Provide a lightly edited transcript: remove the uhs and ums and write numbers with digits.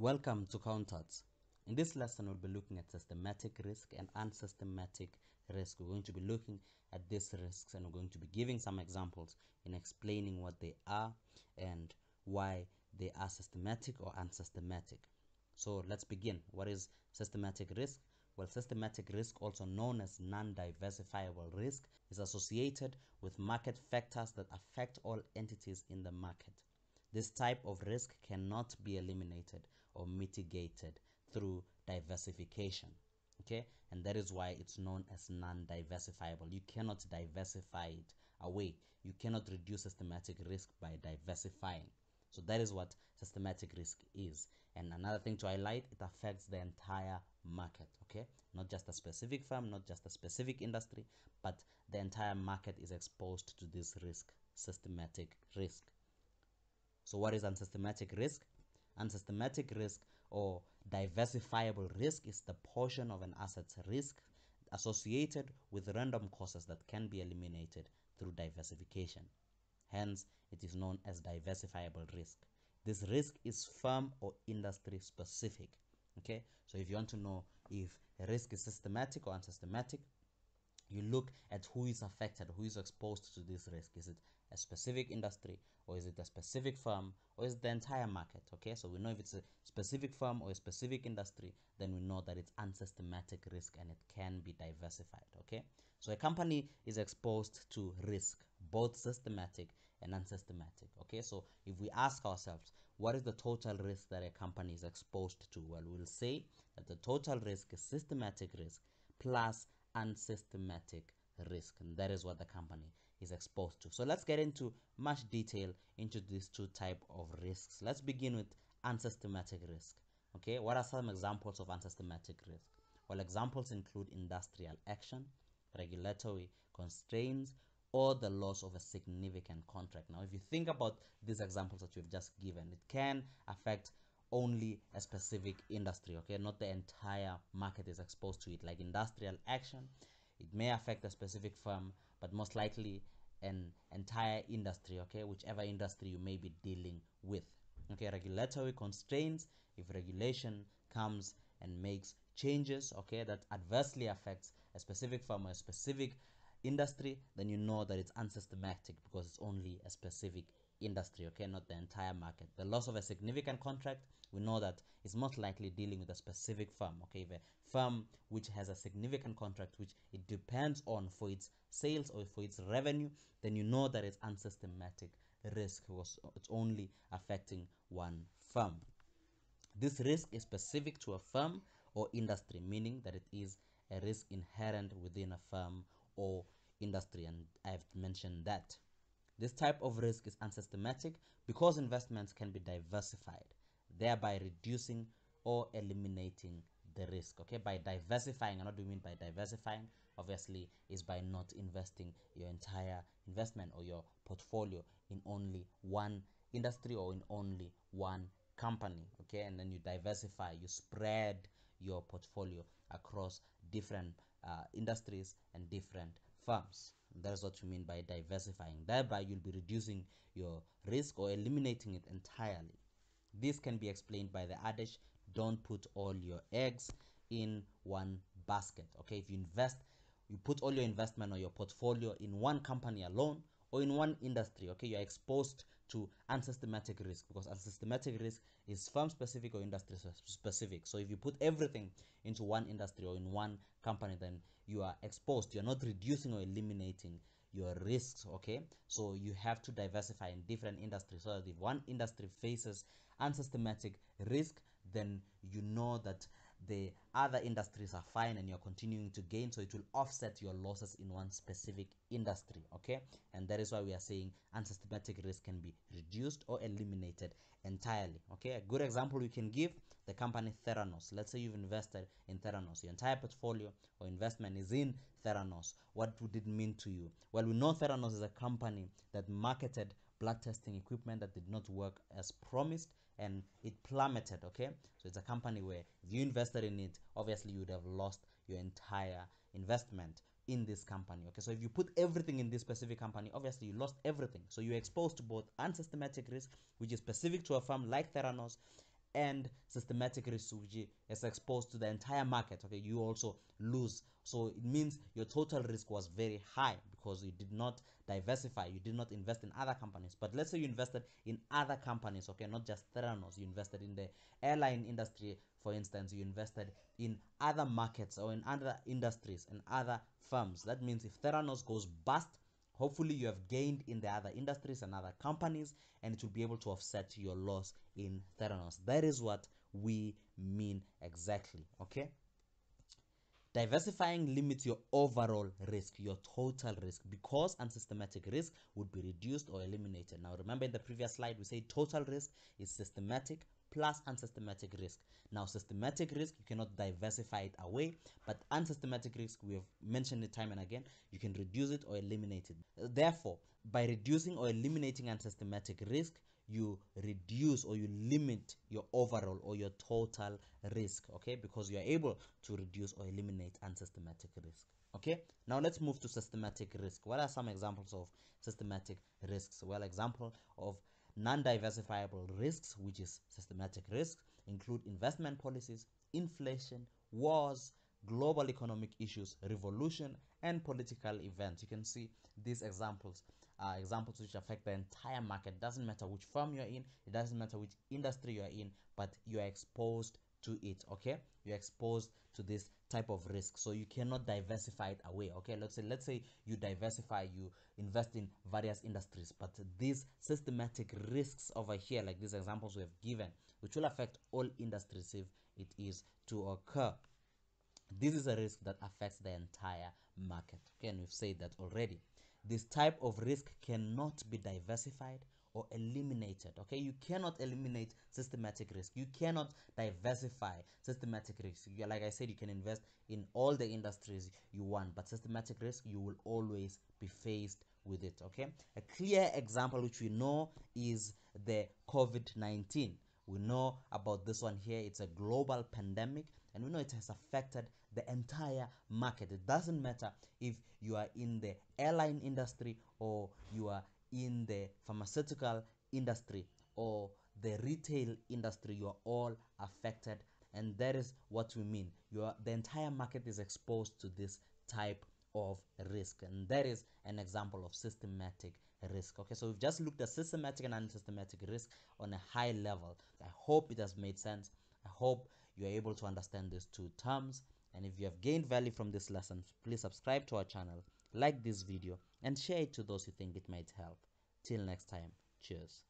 Welcome to Counttuts. In this lesson, we'll be looking at systematic risk and unsystematic risk. We're going to be looking at these risks and we're going to be giving some examples in explaining what they are and why they are systematic or unsystematic. So let's begin. What is systematic risk? Well, systematic risk, also known as non-diversifiable risk, is associated with market factors that affect all entities in the market. This type of risk cannot be eliminated or mitigated through diversification, okay? And that is why it's known as non-diversifiable. You cannot diversify it away. You cannot reduce systematic risk by diversifying. So that is what systematic risk is. And another thing to highlight, it affects the entire market, okay? Not just a specific firm, not just a specific industry, but the entire market is exposed to this risk, systematic risk. So what is unsystematic risk? Unsystematic risk or diversifiable risk is the portion of an asset's risk associated with random causes that can be eliminated through diversification. Hence, it is known as diversifiable risk. This risk is firm or industry specific. Okay, so if you want to know if a risk is systematic or unsystematic, you look at who is affected, who is exposed to this risk. Is it a specific industry, or is it a specific firm, or is it the entire market? Okay, so we know if it's a specific firm or a specific industry, then we know that it's unsystematic risk and it can be diversified. Okay, so a company is exposed to risk, both systematic and unsystematic. Okay, so if we ask ourselves, what is the total risk that a company is exposed to? Well, we'll say that the total risk is systematic risk plus unsystematic risk, and that is what the company is exposed to. So let's get into much detail into these two types of risks. Let's begin with unsystematic risk. Okay, what are some examples of unsystematic risk? Well, examples include industrial action, regulatory constraints, or the loss of a significant contract. Now, if you think about these examples that you've just given, it can affect only a specific industry, okay? Not the entire market is exposed to it. Like industrial action, it may affect a specific firm, but most likely an entire industry, okay? Whichever industry you may be dealing with. Okay, regulatory constraints, if regulation comes and makes changes, okay, that adversely affects a specific firm or a specific industry, then you know that it's unsystematic because it's only a specific industry, okay, not the entire market. The loss of a significant contract, we know that is most likely dealing with a specific firm, okay? If a firm which has a significant contract which it depends on for its sales or for its revenue, then you know that it's unsystematic risk because it's only affecting one firm. This risk is specific to a firm or industry, meaning that it is a risk inherent within a firm or industry, and I've mentioned that. This type of risk is unsystematic because investments can be diversified, thereby reducing or eliminating the risk. Okay, by diversifying, and what do we mean by diversifying? Obviously, is by not investing your entire investment or your portfolio in only one industry or in only one company. Okay, and then you diversify, you spread your portfolio across different industries and different firms. That's what you mean by diversifying. Thereby, you'll be reducing your risk or eliminating it entirely. This can be explained by the adage, don't put all your eggs in one basket. Okay, if you invest, you put all your investment or your portfolio in one company alone or in one industry, okay, you're exposed to unsystematic risk because unsystematic risk is firm-specific or industry-specific. So if you put everything into one industry or in one company, then you are exposed. You're not reducing or eliminating your risks, okay? So you have to diversify in different industries so that if one industry faces unsystematic risk, then you know that the other industries are fine and you're continuing to gain, so it will offset your losses in one specific industry, okay? And that is why we are saying unsystematic risk can be reduced or eliminated entirely, okay? A good example you can give, the company Theranos. Let's say you've invested in Theranos. Your entire portfolio or investment is in Theranos. What did it mean to you? Well, we know Theranos is a company that marketed blood testing equipment that did not work as promised and it plummeted, okay? So it's a company where if you invested in it, obviously you would have lost your entire investment in this company, okay? So if you put everything in this specific company, obviously you lost everything. So you're exposed to both unsystematic risk, which is specific to a firm like Theranos, and systematic risk is exposed to the entire market, okay, you also lose. So it means your total risk was very high because you did not diversify, you did not invest in other companies. But let's say you invested in other companies, okay, not just Theranos. You invested in the airline industry, for instance. You invested in other markets or in other industries and other firms. That means if Theranos goes bust, hopefully you have gained in the other industries and other companies, and it will be able to offset your loss in Theranos. That is what we mean exactly, okay? Diversifying limits your overall risk, your total risk, because unsystematic risk would be reduced or eliminated. Now, remember in the previous slide, we say total risk is systematic plus unsystematic risk. Now, systematic risk, you cannot diversify it away, but unsystematic risk, we have mentioned it time and again, you can reduce it or eliminate it. Therefore, by reducing or eliminating unsystematic risk, you reduce or you limit your overall or your total risk, okay, because you are able to reduce or eliminate unsystematic risk. Okay, now let's move to systematic risk. What are some examples of systematic risks? Well, example of non-diversifiable risks, which is systematic risks, include investment policies, inflation, wars, global economic issues, revolution, and political events. You can see these examples are examples which affect the entire market. It doesn't matter which firm you're in, it doesn't matter which industry you're in, but you're exposed to it, okay? You're exposed to this type of risk, so you cannot diversify it away, okay? Let's say you diversify, you invest in various industries, but these systematic risks over here, like these examples we have given, which will affect all industries if it is to occur, this is a risk that affects the entire market, okay? And we've said that already. This type of risk cannot be diversified or eliminated, okay? You cannot eliminate systematic risk, you cannot diversify systematic risk. Like I said, you can invest in all the industries you want, but systematic risk, you will always be faced with it, okay? A clear example which we know is the COVID-19. We know about this one here. It's a global pandemic, and we know it has affected the entire market. It doesn't matter if you are in the airline industry or you are in the pharmaceutical industry or the retail industry, you are all affected, and that is what we mean. The entire market is exposed to this type of risk, and that is an example of systematic risk. Okay, so we've just looked at systematic and unsystematic risk on a high level. I hope it has made sense. I hope you are able to understand these two terms, and if you have gained value from this lesson, please subscribe to our channel, like this video, and share it to those you think it might help. Till next time, cheers.